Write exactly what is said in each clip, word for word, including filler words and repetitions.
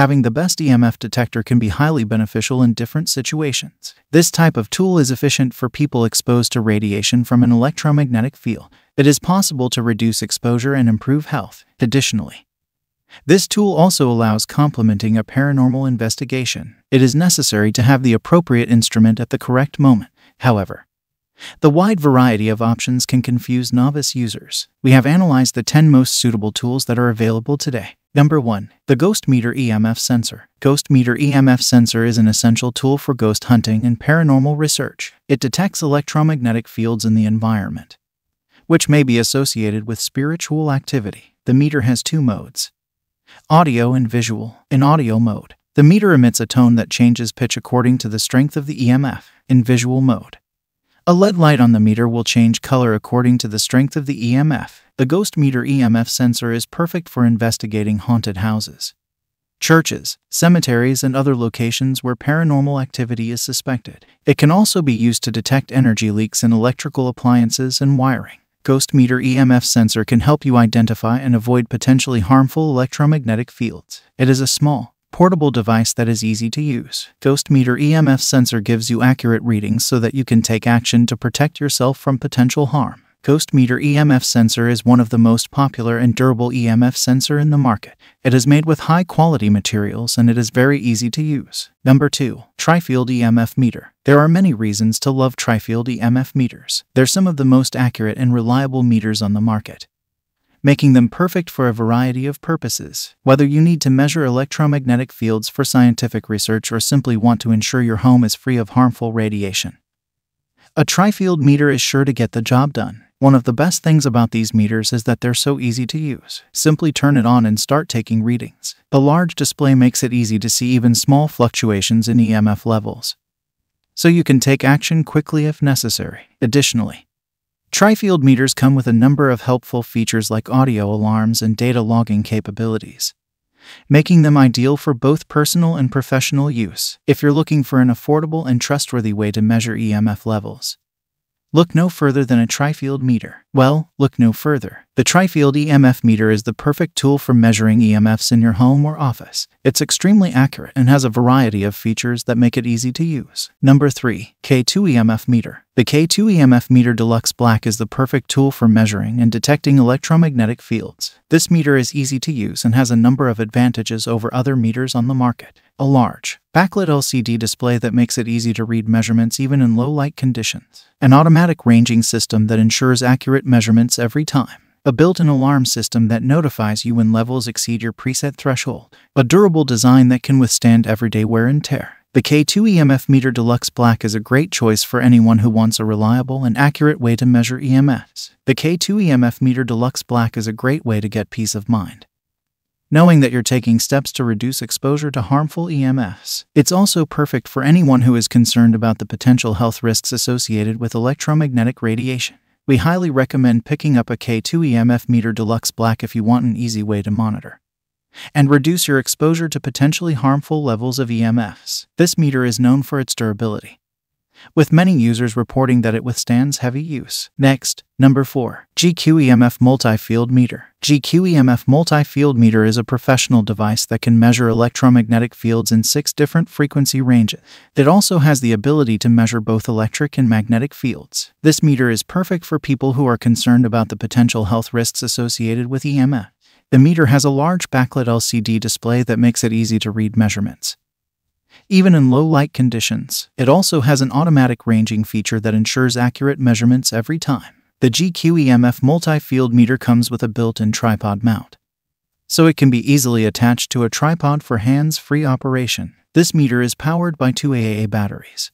having the best E M F detector can be highly beneficial in different situations. This type of tool is efficient for people exposed to radiation from an electromagnetic field. It is possible to reduce exposure and improve health. Additionally, this tool also allows complementing a paranormal investigation. It is necessary to have the appropriate instrument at the correct moment. However, the wide variety of options can confuse novice users. We have analyzed the ten most suitable tools that are available today. Number one. The Ghost Meter E M F Sensor. Ghost Meter E M F Sensor is an essential tool for ghost hunting and paranormal research. It detects electromagnetic fields in the environment, which may be associated with spiritual activity. The meter has two modes: audio and visual. In audio mode, the meter emits a tone that changes pitch according to the strength of the E M F. In visual mode, a L E D light on the meter will change color according to the strength of the E M F. The Ghost Meter E M F Sensor is perfect for investigating haunted houses, churches, cemeteries, and other locations where paranormal activity is suspected. It can also be used to detect energy leaks in electrical appliances and wiring. Ghost Meter E M F Sensor can help you identify and avoid potentially harmful electromagnetic fields. It is a small, portable device that is easy to use. Ghost Meter E M F Sensor gives you accurate readings so that you can take action to protect yourself from potential harm. Ghost Meter E M F Sensor is one of the most popular and durable E M F sensor in the market. It is made with high-quality materials and it is very easy to use. Number two. Trifield E M F Meter. There are many reasons to love Trifield E M F meters. They're some of the most accurate and reliable meters on the market, making them perfect for a variety of purposes. Whether you need to measure electromagnetic fields for scientific research or simply want to ensure your home is free of harmful radiation, a Trifield meter is sure to get the job done. One of the best things about these meters is that they're so easy to use. Simply turn it on and start taking readings. The large display makes it easy to see even small fluctuations in E M F levels, so you can take action quickly if necessary. Additionally, Trifield meters come with a number of helpful features like audio alarms and data logging capabilities, making them ideal for both personal and professional use. If you're looking for an affordable and trustworthy way to measure E M F levels, look no further than a Trifield meter. Well, look no further. The Trifield E M F meter is the perfect tool for measuring E M Fs in your home or office. It's extremely accurate and has a variety of features that make it easy to use. Number three. K two E M F Meter. The K two E M F Meter Deluxe Black is the perfect tool for measuring and detecting electromagnetic fields. This meter is easy to use and has a number of advantages over other meters on the market. A large, backlit L C D display that makes it easy to read measurements even in low light conditions. An automatic ranging system that ensures accurate measurements every time. A built-in alarm system that notifies you when levels exceed your preset threshold. A durable design that can withstand everyday wear and tear. The K two E M F Meter Deluxe Black is a great choice for anyone who wants a reliable and accurate way to measure E M Fs. The K two E M F Meter Deluxe Black is a great way to get peace of mind, knowing that you're taking steps to reduce exposure to harmful E M Fs. It's also perfect for anyone who is concerned about the potential health risks associated with electromagnetic radiation. We highly recommend picking up a K two E M F Meter Deluxe Black if you want an easy way to monitor and reduce your exposure to potentially harmful levels of E M Fs. This meter is known for its durability, with many users reporting that it withstands heavy use. Next, number four. G Q E M F Multi-Field Meter. G Q E M F Multi-Field Meter is a professional device that can measure electromagnetic fields in six different frequency ranges. It also has the ability to measure both electric and magnetic fields. This meter is perfect for people who are concerned about the potential health risks associated with E M F. The meter has a large backlit L C D display that makes it easy to read measurements, even in low light conditions. It also has an automatic ranging feature that ensures accurate measurements every time. The G Q E M F Multi-Field Meter comes with a built-in tripod mount, so it can be easily attached to a tripod for hands-free operation. This meter is powered by two double A batteries,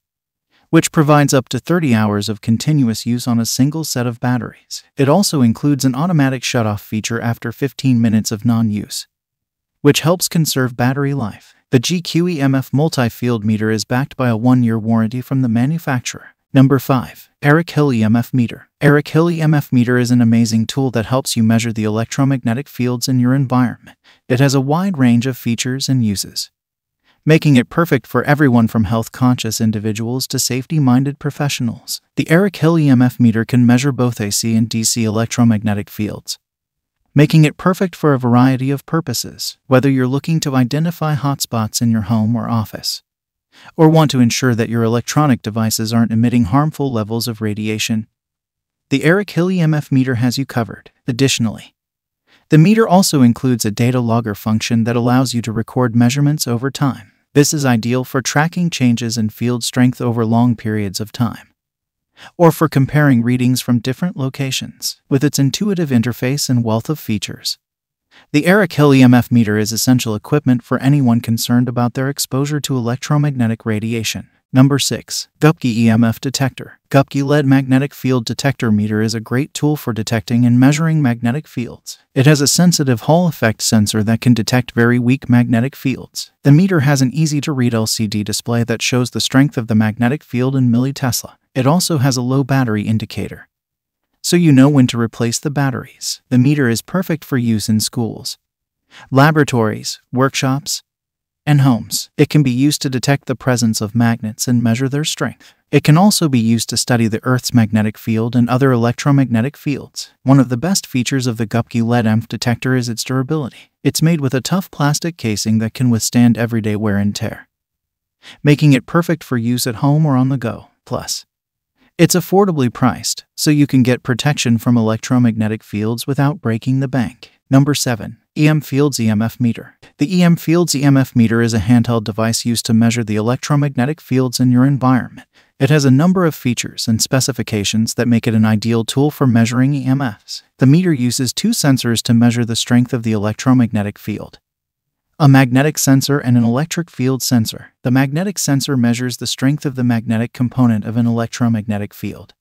which provides up to thirty hours of continuous use on a single set of batteries. It also includes an automatic shutoff feature after fifteen minutes of non-use, which helps conserve battery life. The G Q E M F Multi-Field Meter is backed by a one-year warranty from the manufacturer. Number five. ERICKHILL E M F Meter. ERICKHILL E M F Meter is an amazing tool that helps you measure the electromagnetic fields in your environment. It has a wide range of features and uses, making it perfect for everyone from health-conscious individuals to safety-minded professionals. The ERICKHILL E M F Meter can measure both A C and D C electromagnetic fields, making it perfect for a variety of purposes, whether you're looking to identify hotspots in your home or office, or want to ensure that your electronic devices aren't emitting harmful levels of radiation. The ERICKHILL E M F meter has you covered. Additionally, the meter also includes a data logger function that allows you to record measurements over time. This is ideal for tracking changes in field strength over long periods of time, or for comparing readings from different locations. With its intuitive interface and wealth of features, the ERICKHILL E M F meter is essential equipment for anyone concerned about their exposure to electromagnetic radiation. Number six. Gupgi E M F Detector. Gupgi Lead Magnetic Field Detector Meter is a great tool for detecting and measuring magnetic fields. It has a sensitive Hall effect sensor that can detect very weak magnetic fields. The meter has an easy-to-read L C D display that shows the strength of the magnetic field in millitesla. It also has a low battery indicator, so you know when to replace the batteries. The meter is perfect for use in schools, laboratories, workshops, and homes. It can be used to detect the presence of magnets and measure their strength. It can also be used to study the Earth's magnetic field and other electromagnetic fields. One of the best features of the Gupgi Lead E M F detector is its durability. It's made with a tough plastic casing that can withstand everyday wear and tear, making it perfect for use at home or on the go. Plus, it's affordably priced, so you can get protection from electromagnetic fields without breaking the bank. Number seven. E M Fields E M F Meter. The E M Fields E M F Meter is a handheld device used to measure the electromagnetic fields in your environment. It has a number of features and specifications that make it an ideal tool for measuring E M Fs. The meter uses two sensors to measure the strength of the electromagnetic field: a magnetic sensor and an electric field sensor. The magnetic sensor measures the strength of the magnetic component of an electromagnetic field,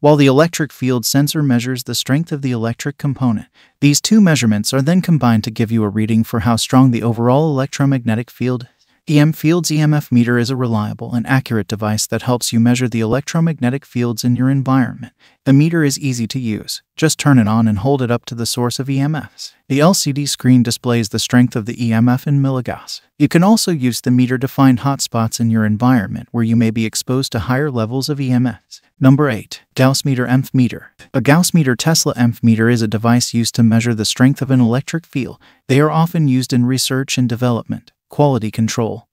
while the electric field sensor measures the strength of the electric component. These two measurements are then combined to give you a reading for how strong the overall electromagnetic field is. E M Fields E M F meter is a reliable and accurate device that helps you measure the electromagnetic fields in your environment. The meter is easy to use. Just turn it on and hold it up to the source of E M Fs. The L C D screen displays the strength of the E M F in milligauss. You can also use the meter to find hotspots in your environment where you may be exposed to higher levels of E M Fs. Number eight. Gaussmeter E M F Meter. A Gaussmeter Tesla E M F meter is a device used to measure the strength of an electric field. They are often used in research and development, quality control,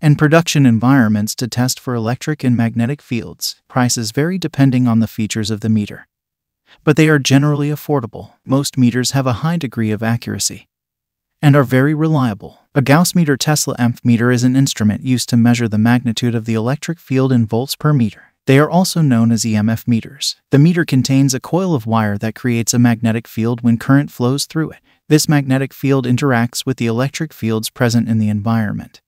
and production environments to test for electric and magnetic fields. Prices vary depending on the features of the meter, but they are generally affordable. Most meters have a high degree of accuracy and are very reliable. A Gaussmeter Tesla E M F meter is an instrument used to measure the magnitude of the electric field in volts per meter. They are also known as E M F meters. The meter contains a coil of wire that creates a magnetic field when current flows through it. This magnetic field interacts with the electric fields present in the environment,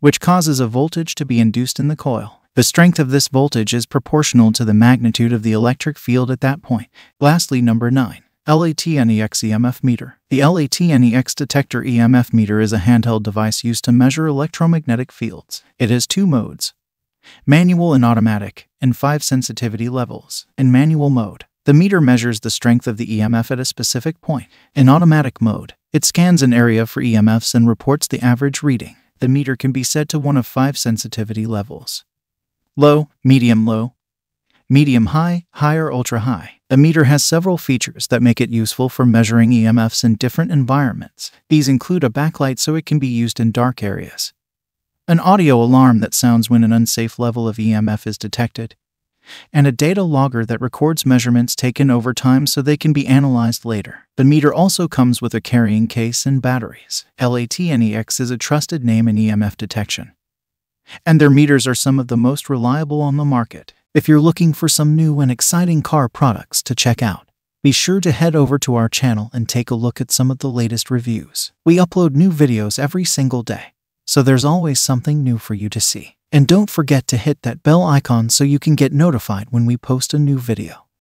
which causes a voltage to be induced in the coil. The strength of this voltage is proportional to the magnitude of the electric field at that point. Lastly, number nine. LATNEX E M F Meter. The LATNEX Detector E M F meter is a handheld device used to measure electromagnetic fields. It has two modes: manual and automatic, and five sensitivity levels. In manual mode, the meter measures the strength of the E M F at a specific point. In automatic mode, it scans an area for E M Fs and reports the average reading. The meter can be set to one of five sensitivity levels: low, medium-low, medium-high, high, or ultra-high. The meter has several features that make it useful for measuring E M Fs in different environments. These include a backlight so it can be used in dark areas, an audio alarm that sounds when an unsafe level of E M F is detected, and a data logger that records measurements taken over time so they can be analyzed later. The meter also comes with a carrying case and batteries. LATNEX is a trusted name in E M F detection, and their meters are some of the most reliable on the market. If you're looking for some new and exciting car products to check out, be sure to head over to our channel and take a look at some of the latest reviews. We upload new videos every single day, so there's always something new for you to see. And don't forget to hit that bell icon so you can get notified when we post a new video.